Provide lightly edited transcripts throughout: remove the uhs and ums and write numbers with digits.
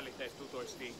αληθές τούτο εστί.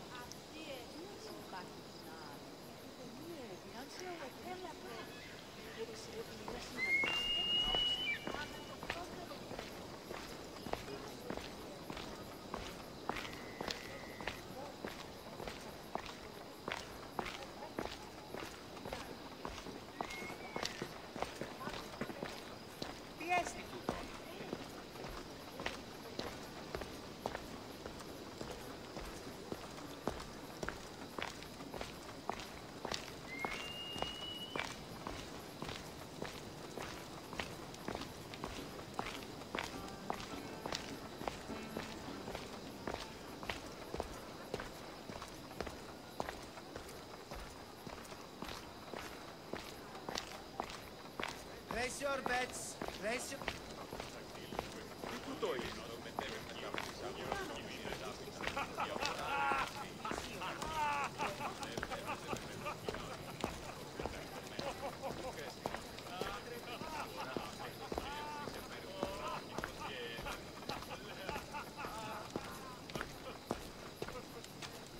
Place your bets. Place your...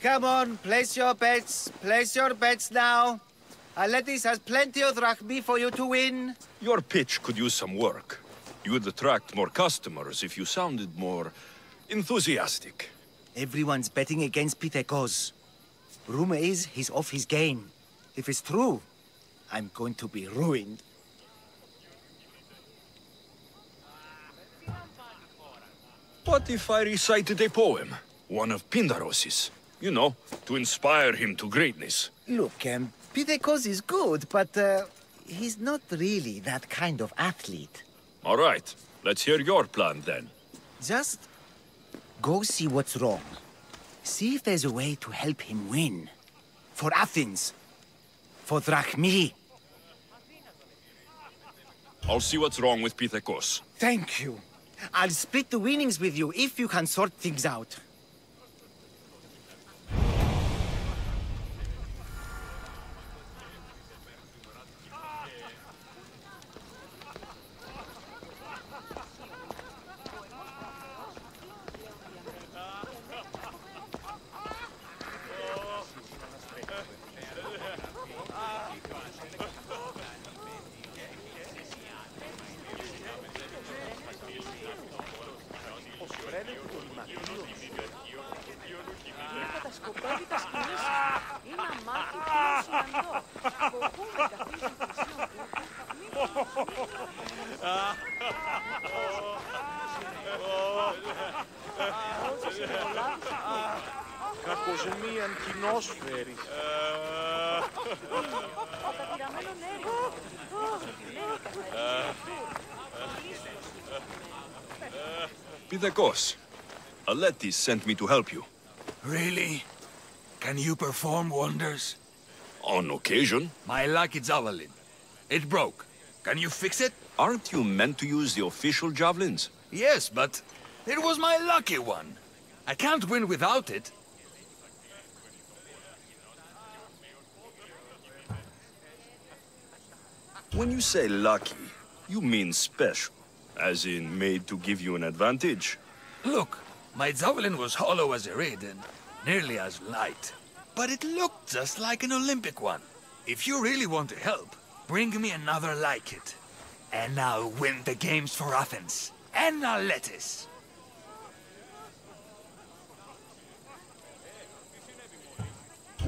Come on, place your bets. Place your bets now. Aletis has plenty of drachmi for you to win. Your pitch could use some work. You would attract more customers if you sounded more enthusiastic. Everyone's betting against Pitekos. Rumor is he's off his game. If it's true, I'm going to be ruined. What if I recited a poem? One of Pindaros's. You know, to inspire him to greatness. Look, Pitekos is good, but... he's not really that kind of athlete. All right. Let's hear your plan, then. Just go see what's wrong. See if there's a way to help him win. For Athens. For drachmi. I'll see what's wrong with Pitekos. Thank you. I'll split the winnings with you if you can sort things out. Pitekos, Aletis sent me to help you. Really? Can you perform wonders? On occasion. My lucky javelin. It broke. Can you fix it? Aren't you meant to use the official javelins? Yes, but it was my lucky one. I can't win without it. When you say lucky, you mean special, as in made to give you an advantage. Look, my javelin was hollow as a reed and nearly as light. But it looked just like an Olympic one. If you really want to help, bring me another like it. And I'll win the games for Athens. And Aletis.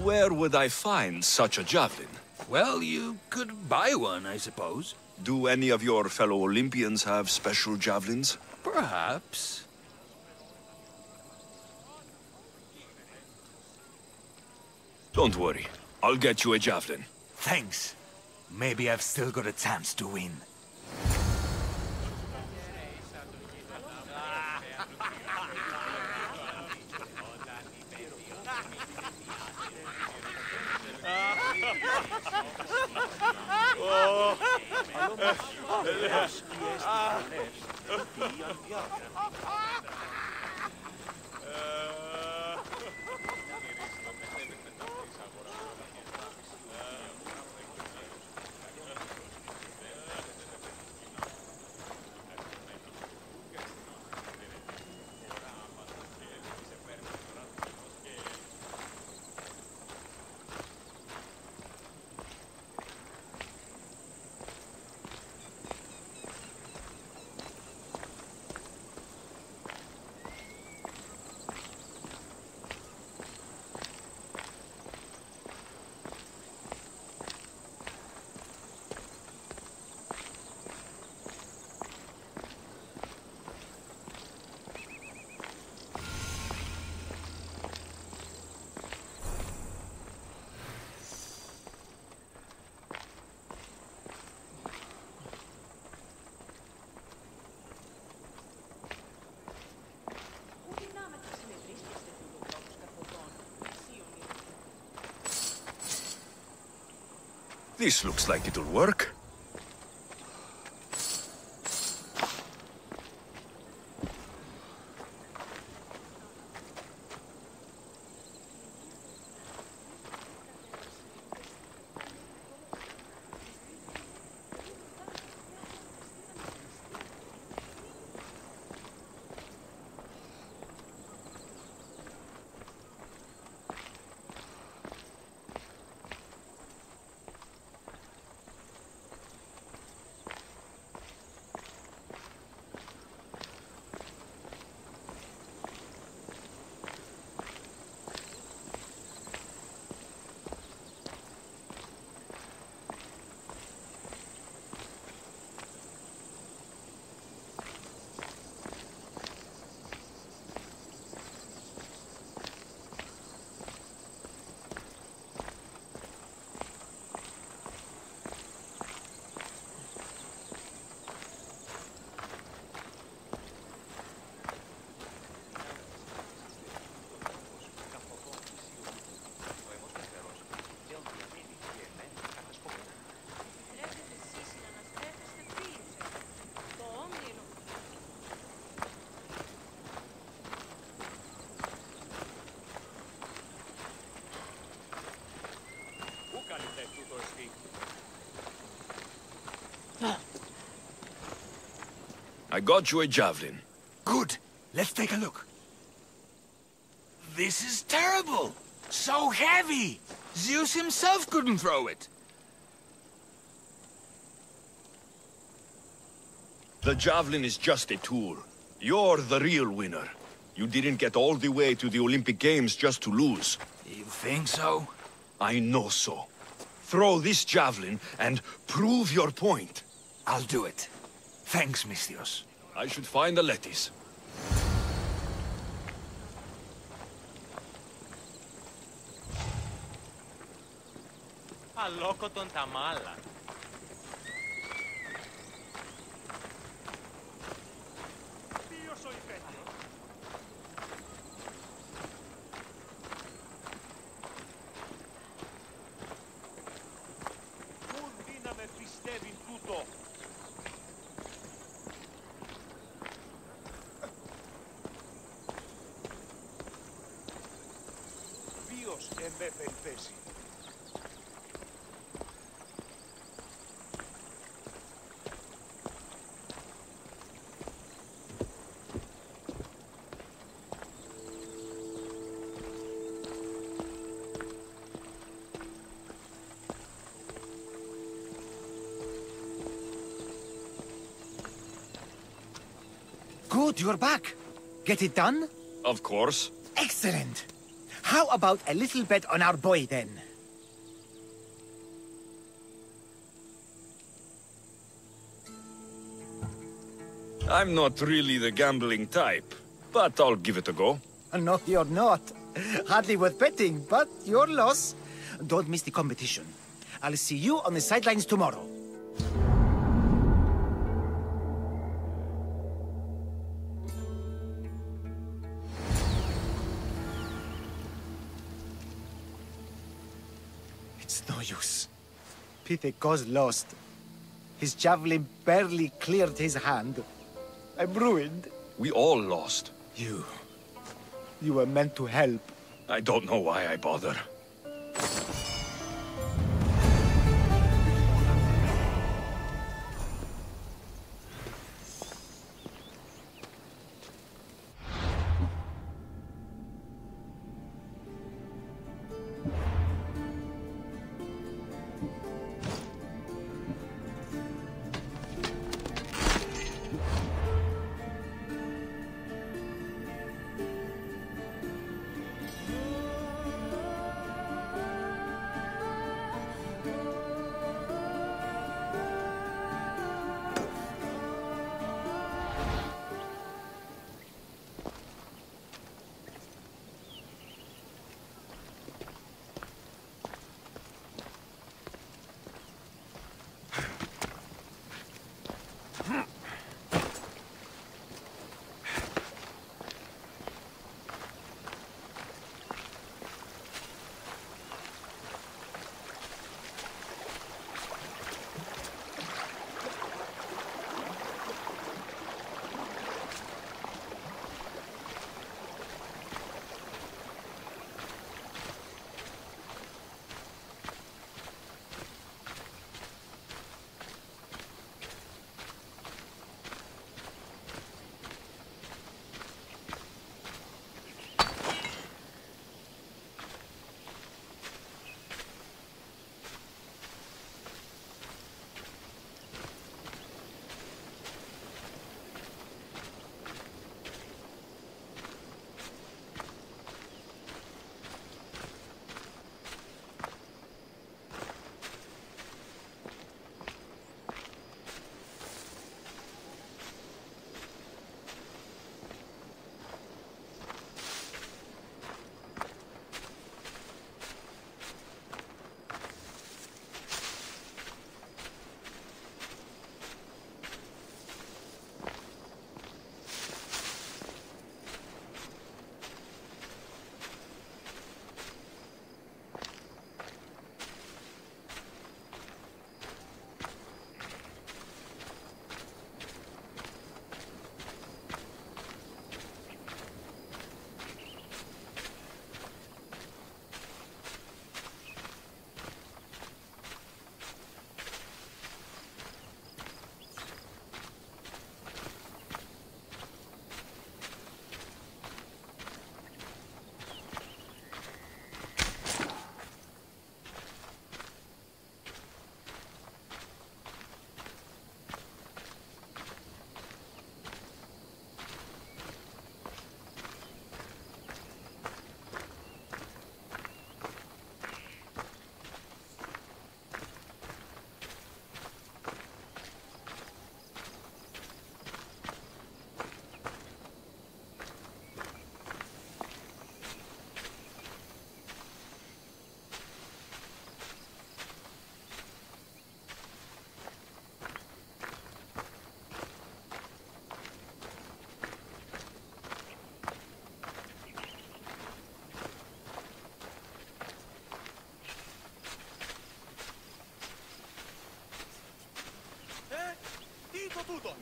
Where would I find such a javelin? Well, you could buy one, I suppose. Do any of your fellow Olympians have special javelins? Perhaps. Don't worry. I'll get you a javelin. Thanks. Maybe I've still got a chance to win. This looks like it'll work. I got you a javelin. Good. Let's take a look. This is terrible! So heavy! Zeus himself couldn't throw it. The javelin is just a tool. You're the real winner. You didn't get all the way to the Olympic Games just to lose. You think so? I know so. Throw this javelin and prove your point. I'll do it. Thanks, Mistios. I should find the Letis. Aloko ton tamala. Good, you're back. Get it done? Of course. Excellent. How about a little bet on our boy, then? I'm not really the gambling type, but I'll give it a go. No, you're not. Hardly worth betting, but your loss. Don't miss the competition. I'll see you on the sidelines tomorrow. Pitekos lost. His javelin barely cleared his hand. I'm ruined. We all lost. You were meant to help. I don't know why I bother. τούτον.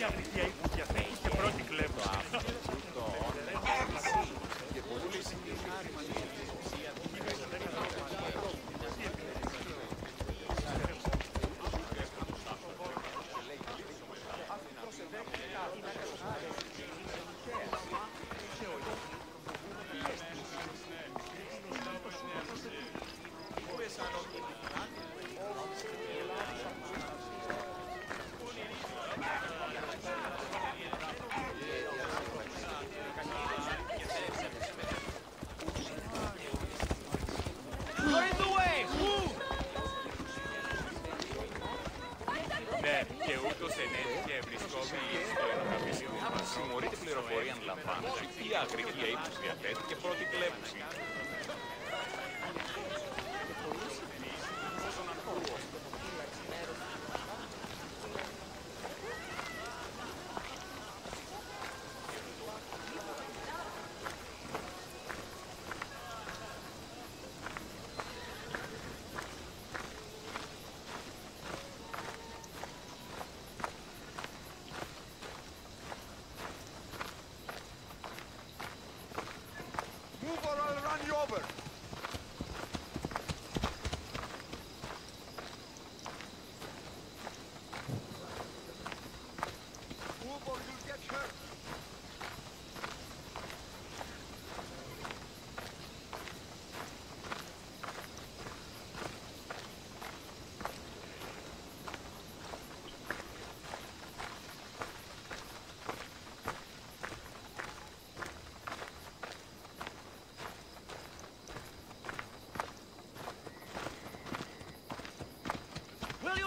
Μεγάλη αδικία η Βουγιαθέη είχε πρώτη κλέπτο.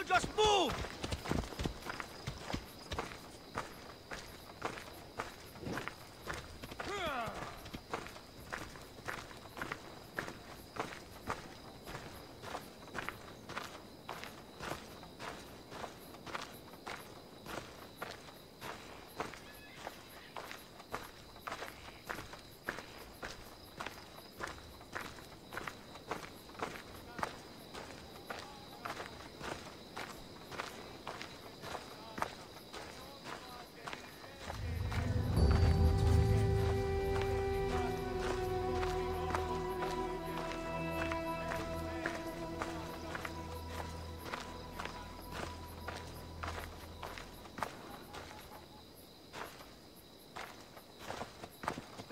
Just move!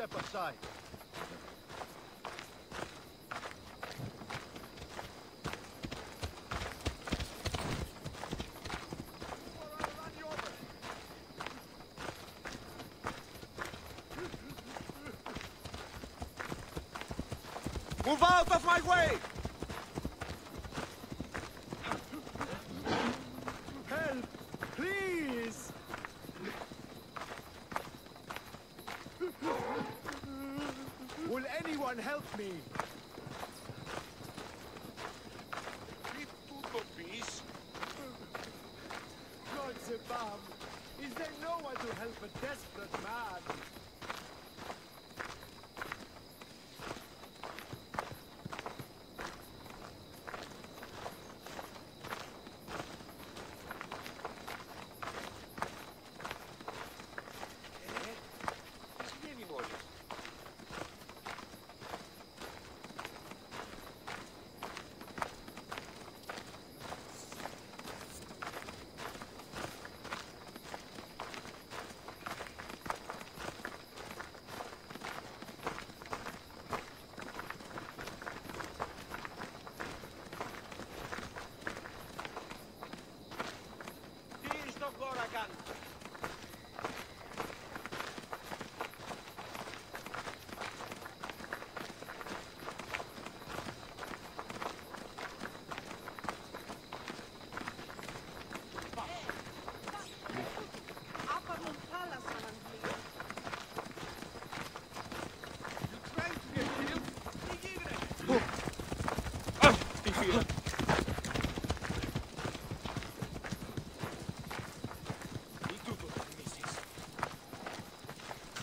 Step aside. Move out of my way!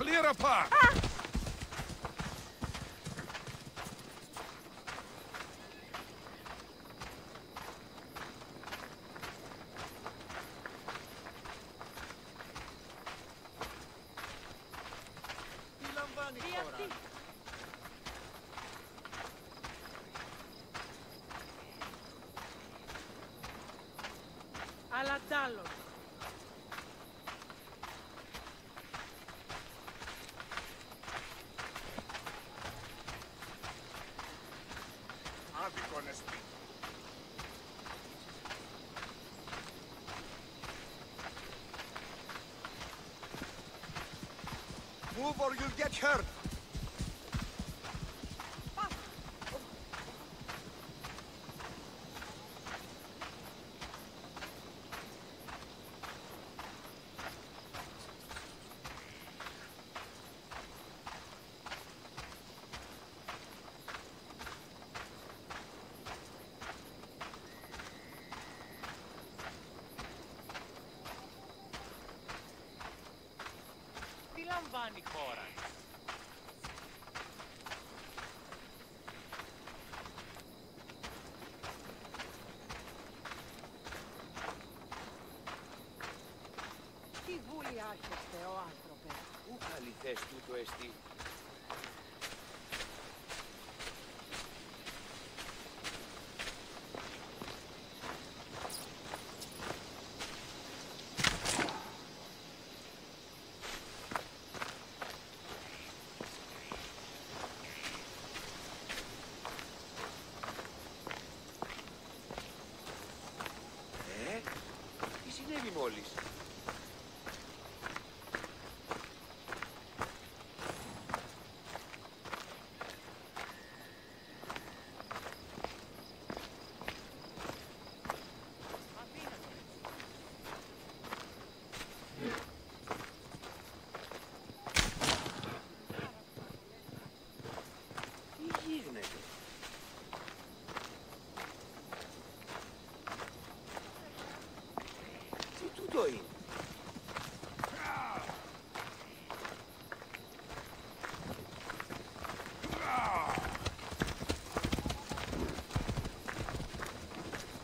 Clear a path! άλλων. Άδικον εσπί. Move or you'll get hurt. Λαμβάνει χώρα. Τι βούλη άρχεστε, ο άνθρωπε. Πού χαλιθές τούτο εστί.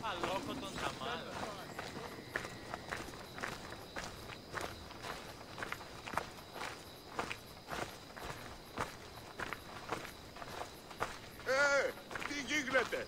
Aloko ton tamala. Τι γίνεται.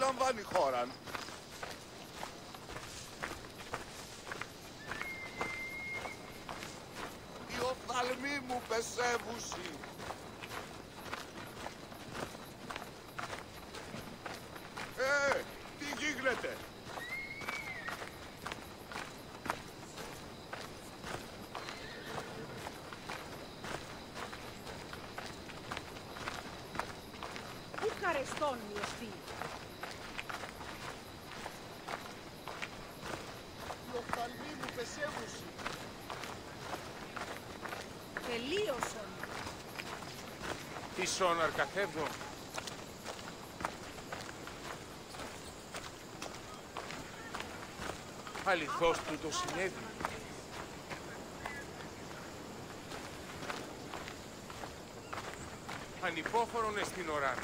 Λαμβάνει χώρα. Η οφθαλμή μου πεσέβουσι. Τι γίνεται. Πού καρεστών μου εστί. Τελείωσαν. Τι σώναρκα φεύγω. Αληθώς του το συνέβη. Ανυπόφορονες στην ώρα.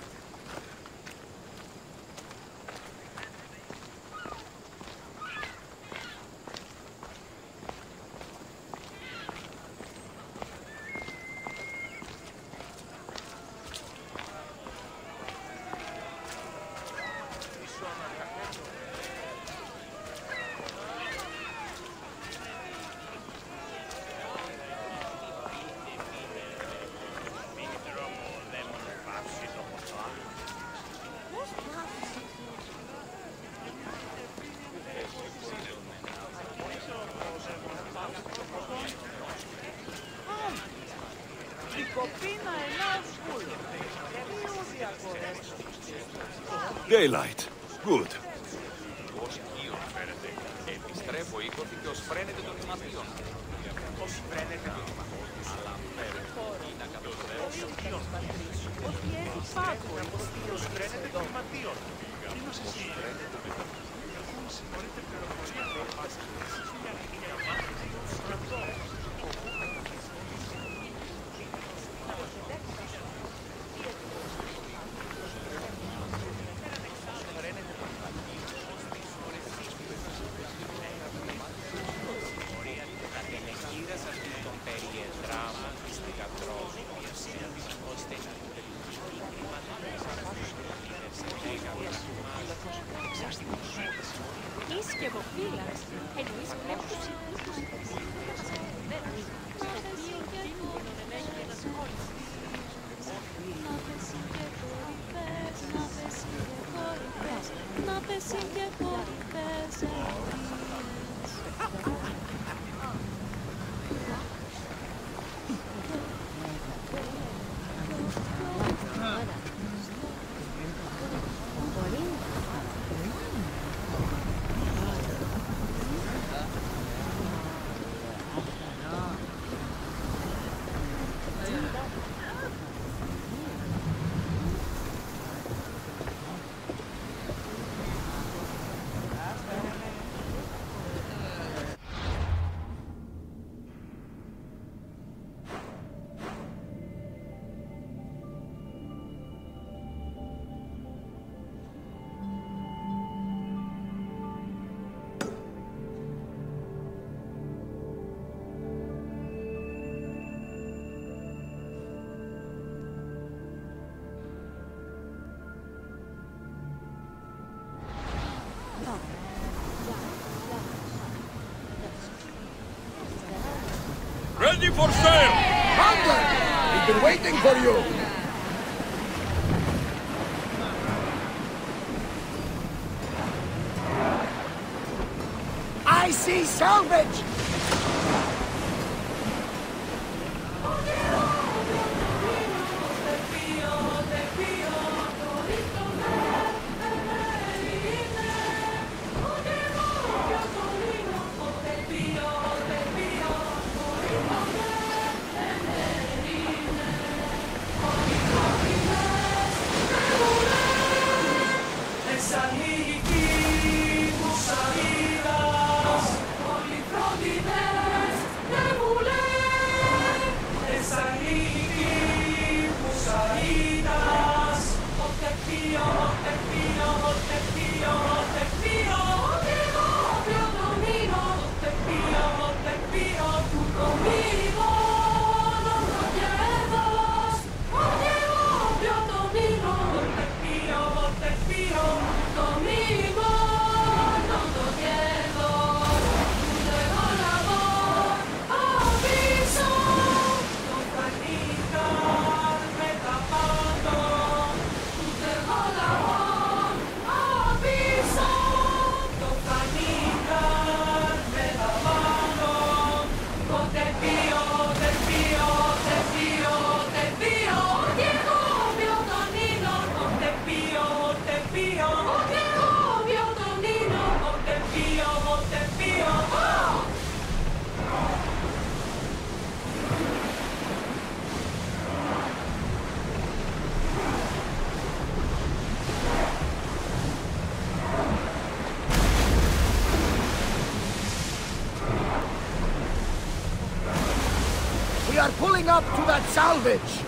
Daylight. Good. ready for sale! Hunter! We've been waiting for you! I see salvage! Up to that salvage!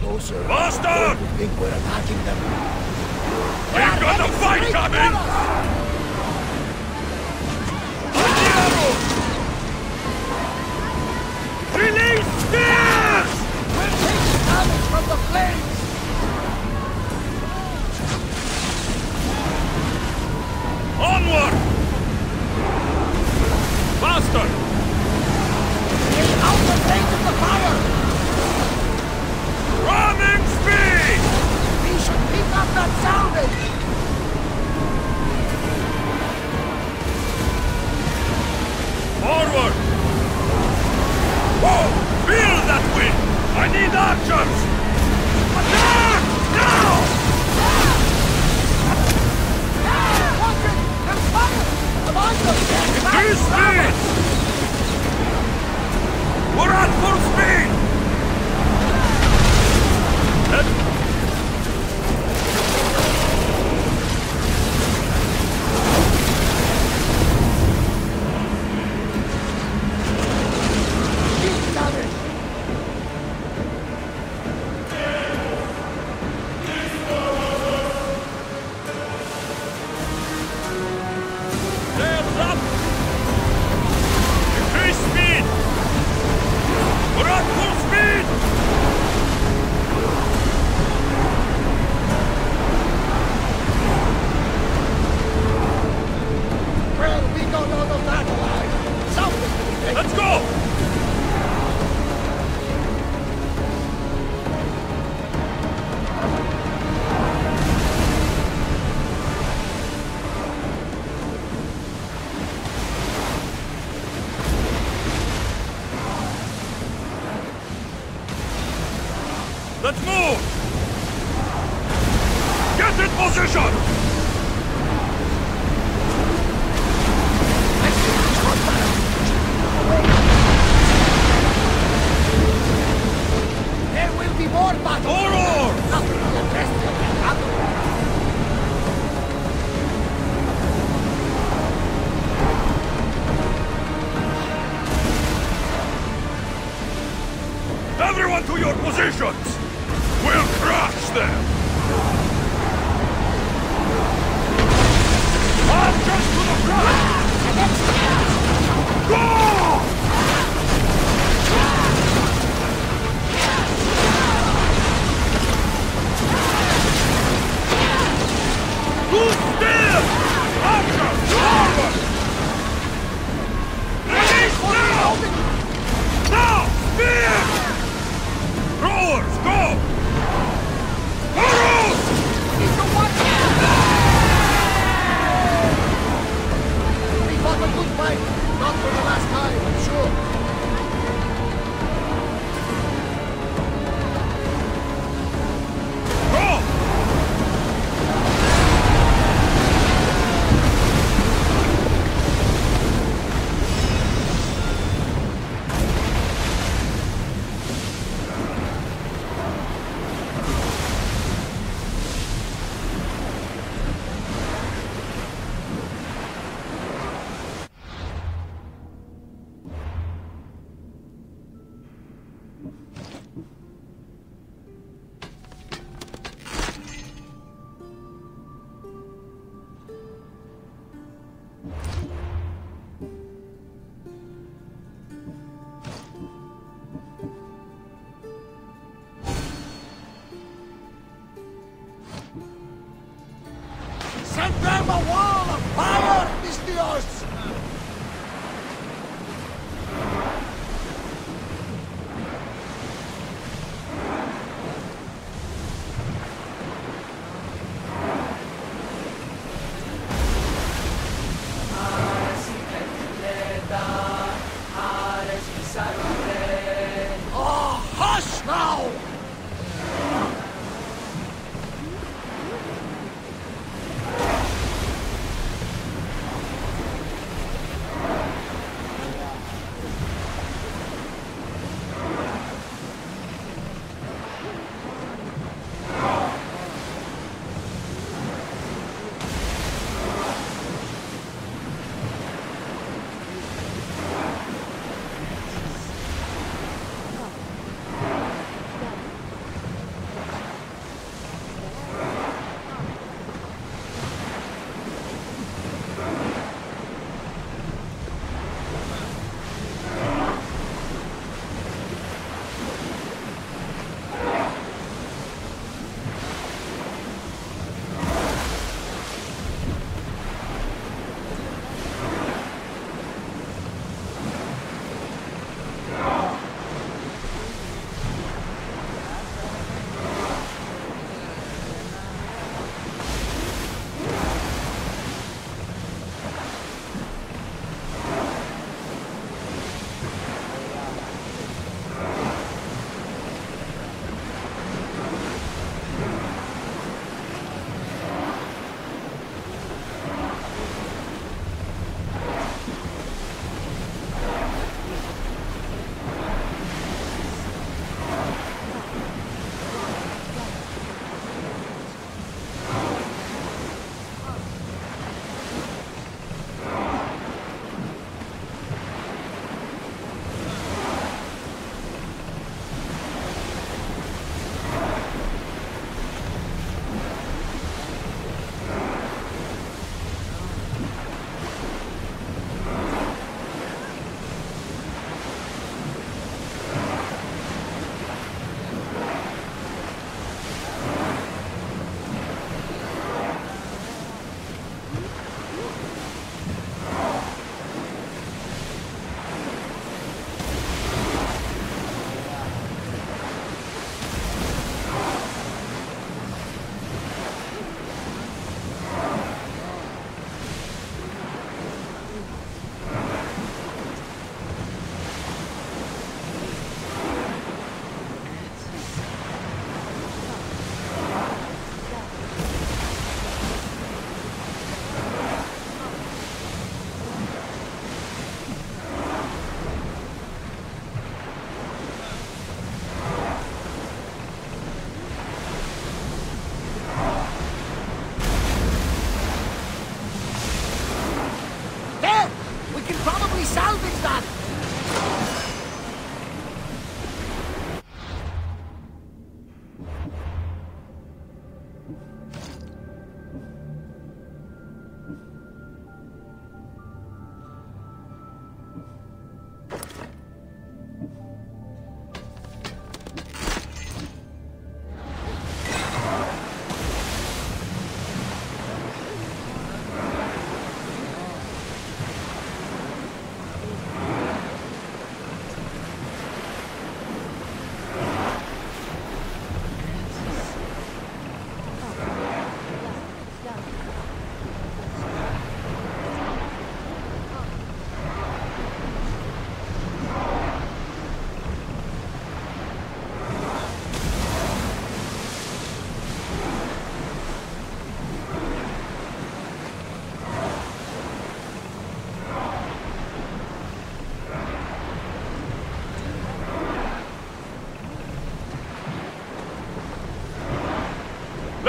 closer. Bastard! We think we're attacking them. We've got a fight coming! Pindaros! Release spears! We'll take the damage from the flames! Onward! Faster! Stay out the range of the fire! Running speed! We should pick up that sounding! Forward! Whoa! Feel that wind! I need archers! Attack! Now! Increase speed! We're at full speed! Let's move! Get in position! There will be more battles! Horror! Nothing will arrest you in battle! Everyone to your positions! We'll crush them! Marchers to the front! Go! Good still! Marchers forward! Release now! Now! Spear! Rowers, go! Not for the last time, I'm sure. Roll!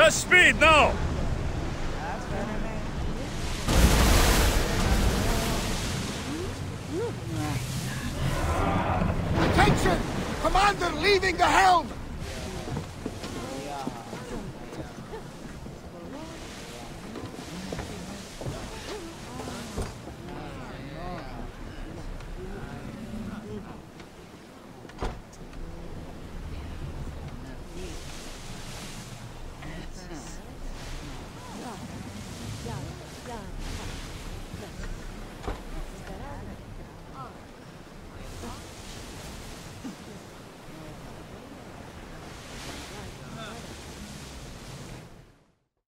Less speed now! Attention! Commander leaving the helm!